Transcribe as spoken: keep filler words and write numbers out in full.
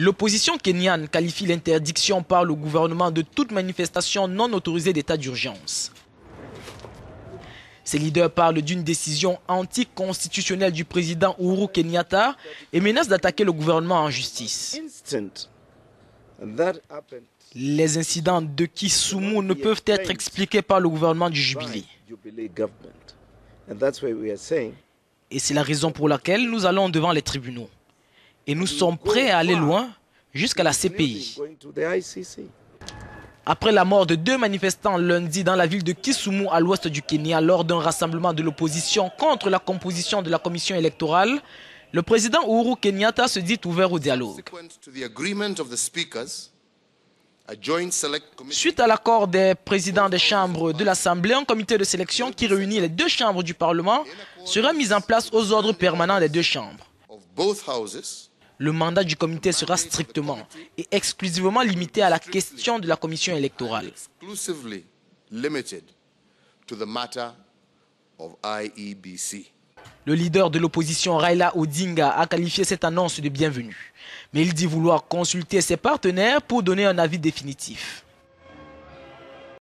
L'opposition kenyane qualifie l'interdiction par le gouvernement de toute manifestation non autorisée d'état d'urgence. Ces leaders parlent d'une décision anticonstitutionnelle du président Uhuru Kenyatta et menacent d'attaquer le gouvernement en justice. Les incidents de Kisumu ne peuvent être expliqués par le gouvernement du Jubilé. Et c'est la raison pour laquelle nous allons devant les tribunaux. Et nous sommes prêts à aller loin jusqu'à la C P I. Après la mort de deux manifestants lundi dans la ville de Kisumu à l'ouest du Kenya lors d'un rassemblement de l'opposition contre la composition de la commission électorale, le président Uhuru Kenyatta se dit ouvert au dialogue. Suite à l'accord des présidents des chambres de l'Assemblée, un comité de sélection qui réunit les deux chambres du Parlement sera mis en place aux ordres permanents des deux chambres. Le mandat du comité sera strictement et exclusivement limité à la question de la commission électorale. Le leader de l'opposition, Raila Odinga, a qualifié cette annonce de bienvenue. Mais il dit vouloir consulter ses partenaires pour donner un avis définitif.